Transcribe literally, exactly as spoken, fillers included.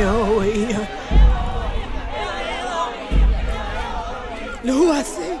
Elohim. Elohim. Elohim.